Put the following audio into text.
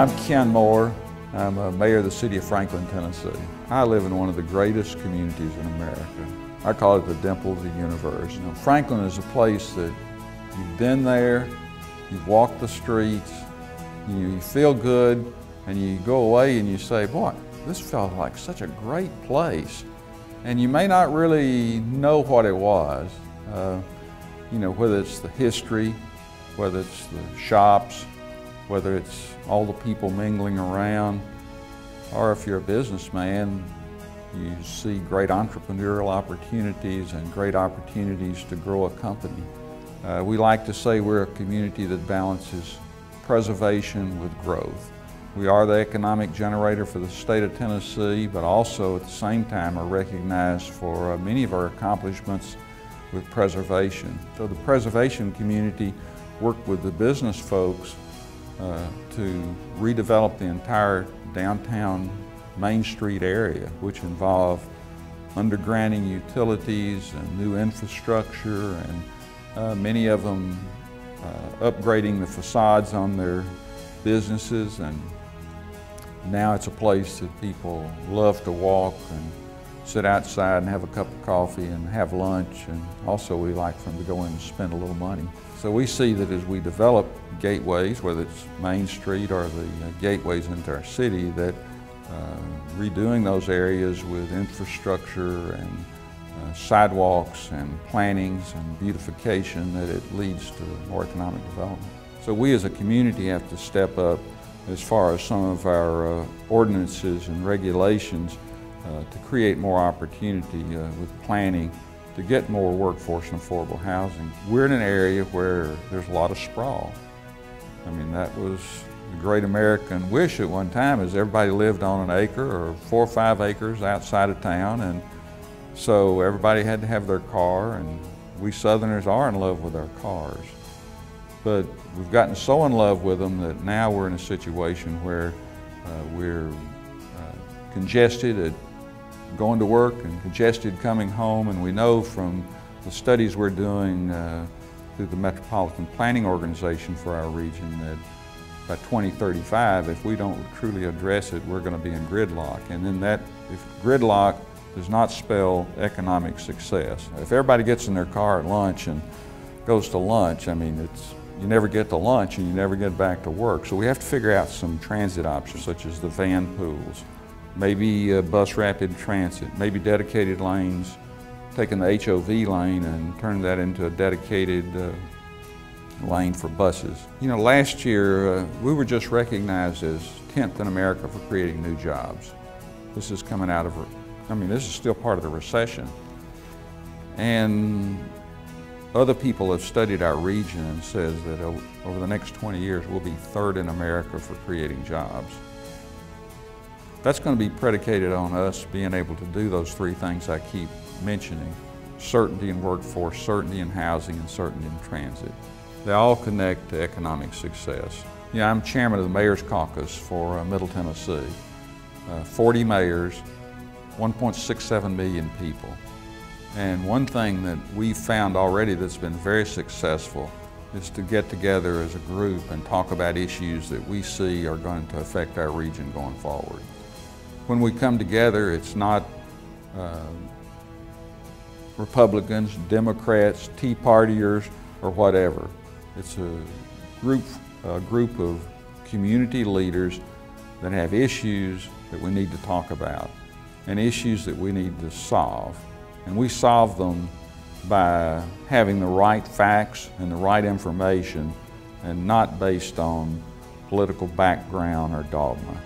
I'm Ken Moore. I'm a mayor of the city of Franklin, Tennessee. I live in one of the greatest communities in America. I call it the dimple of the universe. You know, Franklin is a place that you've been there, you've walked the streets, you feel good, and you go away and you say, boy, this felt like such a great place. And you may not really know what it was, you know, whether it's the history, whether it's the shops, whether it's all the people mingling around, or if you're a businessman, you see great entrepreneurial opportunities and great opportunities to grow a company. We like to say we're a community that balances preservation with growth. We are the economic generator for the state of Tennessee, but also at the same time are recognized for many of our accomplishments with preservation. So the preservation community worked with the business folks to redevelop the entire downtown Main Street area, which involved undergrounding utilities and new infrastructure, and many of them upgrading the facades on their businesses. And now it's a place that people love to walk and sit outside and have a cup of coffee and have lunch, and also we like for them to go in and spend a little money. So we see that as we develop gateways, whether it's Main Street or the gateways into our city, that redoing those areas with infrastructure and sidewalks and plantings and beautification, that it leads to more economic development. So we as a community have to step up as far as some of our ordinances and regulations to create more opportunity with planning to get more workforce and affordable housing. We're in an area where there's a lot of sprawl. I mean, that was the great American wish at one time, is everybody lived on an acre or 4 or 5 acres outside of town, and so everybody had to have their car, and we Southerners are in love with our cars. But we've gotten so in love with them that now we're in a situation where we're congested at going to work and congested coming home, and we know from the studies we're doing through the Metropolitan Planning Organization for our region that by 2035, if we don't truly address it, we're going to be in gridlock. And then that, if gridlock does not spell economic success. If everybody gets in their car at lunch and goes to lunch, I mean, it's, you never get to lunch and you never get back to work. So we have to figure out some transit options, such as the van pools, maybe bus rapid transit, maybe dedicated lanes, taking the HOV lane and turning that into a dedicated lane for buses. You know, last year we were just recognized as 10th in America for creating new jobs. This is coming out of, I mean, this is still part of the recession. And other people have studied our region and says that over the next 20 years we'll be 3rd in America for creating jobs. That's going to be predicated on us being able to do those 3 things I keep mentioning: certainty in workforce, certainty in housing, and certainty in transit. They all connect to economic success. You know, I'm chairman of the Mayor's Caucus for Middle Tennessee. 40 mayors, 1.67 million people. And one thing that we've found already that's been very successful is to get together as a group and talk about issues that we see are going to affect our region going forward. When we come together, it's not Republicans, Democrats, Tea Partiers, or whatever. It's a group of community leaders that have issues that we need to talk about and issues that we need to solve. And we solve them by having the right facts and the right information, and not based on political background or dogma.